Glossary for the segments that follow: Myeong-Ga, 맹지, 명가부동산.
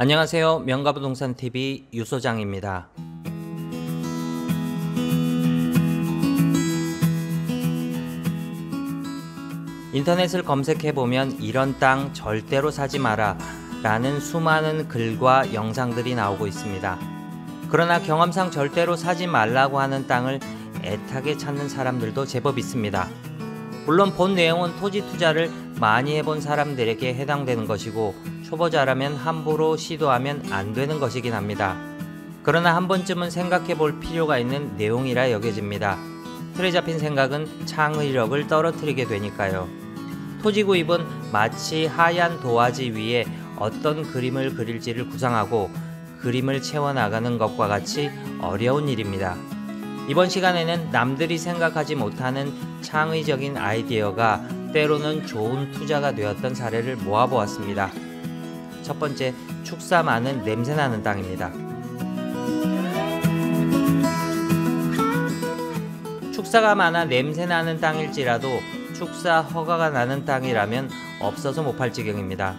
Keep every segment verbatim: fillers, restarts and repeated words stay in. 안녕하세요. 명가부동산 티비 유 소장입니다. 인터넷을 검색해보면 이런 땅 절대로 사지 마라 라는 수많은 글과 영상들이 나오고 있습니다. 그러나 경험상 절대로 사지 말라고 하는 땅을 애타게 찾는 사람들도 제법 있습니다. 물론 본 내용은 토지 투자를 많이 해본 사람들에게 해당되는 것이고 초보자라면 함부로 시도하면 안 되는 것이긴 합니다. 그러나 한 번쯤은 생각해 볼 필요가 있는 내용이라 여겨집니다. 틀에 잡힌 생각은 창의력을 떨어뜨리게 되니까요. 토지 구입은 마치 하얀 도화지 위에 어떤 그림을 그릴지를 구상하고 그림을 채워나가는 것과 같이 어려운 일입니다. 이번 시간에는 남들이 생각하지 못하는 창의적인 아이디어가 때로는 좋은 투자가 되었던 사례를 모아보았습니다. 첫 번째, 축사 많은 냄새나는 땅입니다. 축사가 많아 냄새나는 땅일지라도 축사 허가가 나는 땅이라면 없어서 못 팔 지경입니다.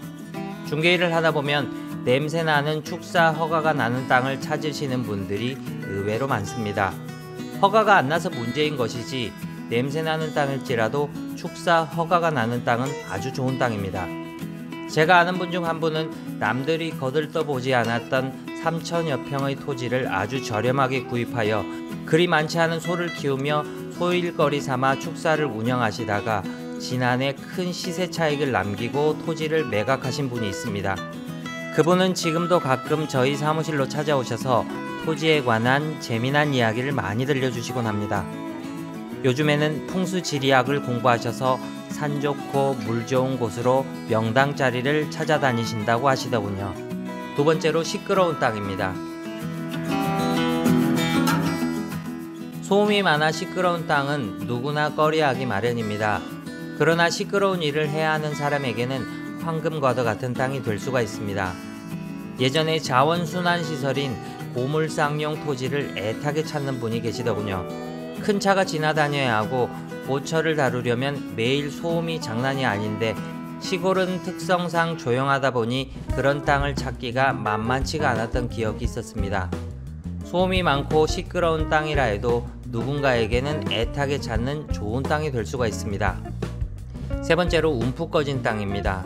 중개일을 하다보면 냄새나는 축사 허가가 나는 땅을 찾으시는 분들이 의외로 많습니다. 허가가 안 나서 문제인 것이지 냄새나는 땅일지라도 축사 허가가 나는 땅은 아주 좋은 땅입니다. 제가 아는 분 중 한 분은 남들이 거들떠보지 않았던 삼천여 평의 토지를 아주 저렴하게 구입하여 그리 많지 않은 소를 키우며 소일거리 삼아 축사를 운영하시다가 지난해 큰 시세 차익을 남기고 토지를 매각하신 분이 있습니다. 그분은 지금도 가끔 저희 사무실로 찾아오셔서 토지에 관한 재미난 이야기를 많이 들려주시곤 합니다. 요즘에는 풍수지리학을 공부하셔서 산 좋고 물 좋은 곳으로 명당 자리를 찾아다니신다고 하시더군요. 두 번째로 시끄러운 땅입니다. 소음이 많아 시끄러운 땅은 누구나 꺼려하기 마련입니다. 그러나 시끄러운 일을 해야 하는 사람에게는 황금과도 같은 땅이 될 수가 있습니다. 예전에 자원순환시설인 고물상용 토지를 애타게 찾는 분이 계시더군요. 큰 차가 지나다녀야 하고 고철을 다루려면 매일 소음이 장난이 아닌데 시골은 특성상 조용하다 보니 그런 땅을 찾기가 만만치가 않았던 기억이 있었습니다. 소음이 많고 시끄러운 땅이라 해도 누군가에게는 애타게 찾는 좋은 땅이 될 수가 있습니다. 세 번째로 움푹 꺼진 땅입니다.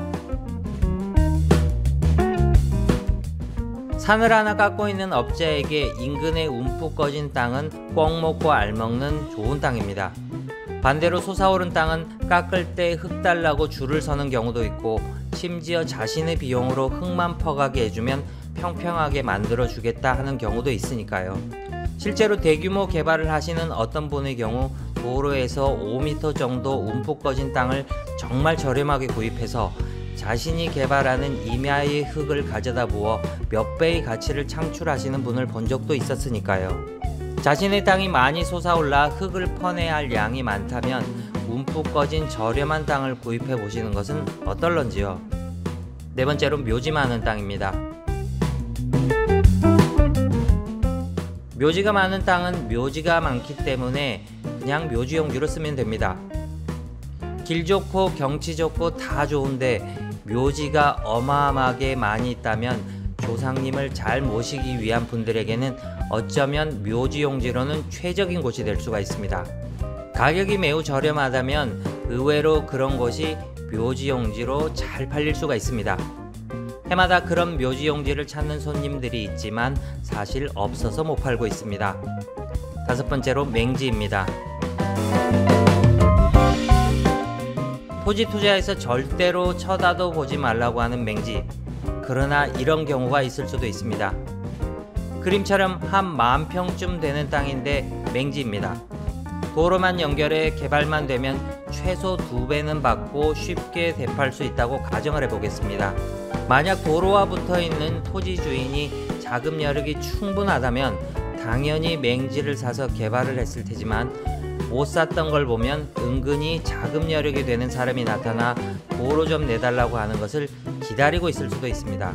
산을 하나 깎고 있는 업자에게 인근에 움푹 꺼진 땅은 꿩 먹고 알 먹는 좋은 땅입니다. 반대로 솟아오른 땅은 깎을 때 흙 달라고 줄을 서는 경우도 있고 심지어 자신의 비용으로 흙만 퍼가게 해주면 평평하게 만들어주겠다 하는 경우도 있으니까요. 실제로 대규모 개발을 하시는 어떤 분의 경우 도로에서 오 미터 정도 움푹 꺼진 땅을 정말 저렴하게 구입해서 자신이 개발하는 임야의 흙을 가져다 부어 몇 배의 가치를 창출하시는 분을 본 적도 있었으니까요. 자신의 땅이 많이 솟아올라 흙을 퍼내야 할 양이 많다면 움푹 꺼진 저렴한 땅을 구입해 보시는 것은 어떨런지요. 네 번째로 묘지 많은 땅입니다. 묘지가 많은 땅은 묘지가 많기 때문에 그냥 묘지 용지로 쓰면 됩니다. 길 좋고 경치 좋고 다 좋은데 묘지가 어마어마하게 많이 있다면 조상님을 잘 모시기 위한 분들에게는 어쩌면 묘지용지로는 최적인 곳이 될 수가 있습니다. 가격이 매우 저렴하다면 의외로 그런 곳이 묘지용지로 잘 팔릴 수가 있습니다. 해마다 그런 묘지용지를 찾는 손님들이 있지만 사실 없어서 못 팔고 있습니다. 다섯 번째로 맹지입니다. 토지 투자에서 절대로 쳐다도 보지 말라고 하는 맹지. 그러나 이런 경우가 있을 수도 있습니다. 그림처럼 한 만 평쯤 되는 땅인데 맹지입니다. 도로만 연결해 개발만 되면 최소 두 배는 받고 쉽게 되팔 수 있다고 가정을 해보겠습니다. 만약 도로와 붙어있는 토지 주인이 자금 여력이 충분하다면 당연히 맹지를 사서 개발을 했을 테지만 못 샀던 걸 보면 은근히 자금 여력이 되는 사람이 나타나 도로 좀 내달라고 하는 것을 기다리고 있을 수도 있습니다.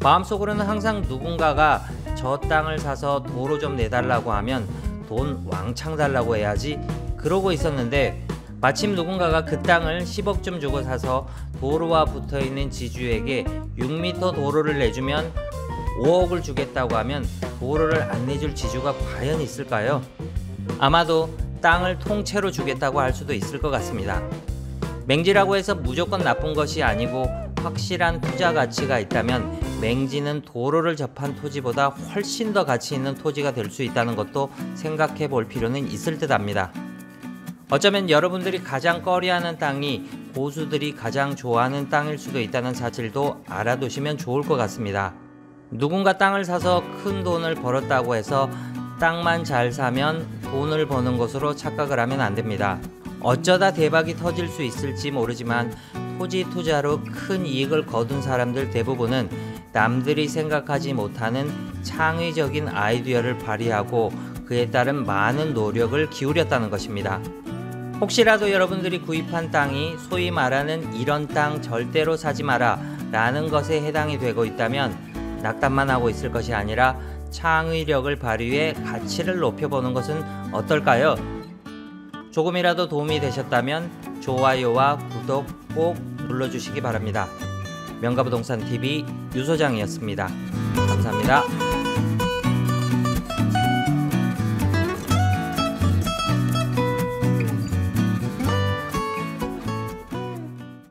마음속으로는 항상 누군가가 저 땅을 사서 도로 좀 내달라고 하면 돈 왕창 달라고 해야지 그러고 있었는데 마침 누군가가 그 땅을 십억쯤 주고 사서 도로와 붙어있는 지주에게 육 미터 도로를 내주면 오억을 주겠다고 하면 도로를 안 내줄 지주가 과연 있을까요? 아마도 땅을 통째로 주겠다고 할 수도 있을 것 같습니다. 맹지라고 해서 무조건 나쁜 것이 아니고 확실한 투자 가치가 있다면 맹지는 도로를 접한 토지보다 훨씬 더 가치 있는 토지가 될 수 있다는 것도 생각해 볼 필요는 있을 듯 합니다. 어쩌면 여러분들이 가장 꺼려하는 땅이 고수들이 가장 좋아하는 땅일 수도 있다는 사실도 알아두시면 좋을 것 같습니다. 누군가 땅을 사서 큰 돈을 벌었다고 해서 땅만 잘 사면 돈을 버는 것으로 착각을 하면 안 됩니다. 어쩌다 대박이 터질 수 있을지 모르지만 토지 투자로 큰 이익을 거둔 사람들 대부분은 남들이 생각하지 못하는 창의적인 아이디어를 발휘하고 그에 따른 많은 노력을 기울였다는 것입니다. 혹시라도 여러분들이 구입한 땅이 소위 말하는 이런 땅 절대로 사지 마라 라는 것에 해당이 되고 있다면 낙담만 하고 있을 것이 아니라 창의력을 발휘해 가치를 높여보는 것은 어떨까요? 조금이라도 도움이 되셨다면 좋아요와 구독 꼭 눌러주시기 바랍니다. 명가부동산티비 유소장이었습니다. 감사합니다.